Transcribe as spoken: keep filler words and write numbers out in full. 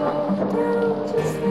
Don't you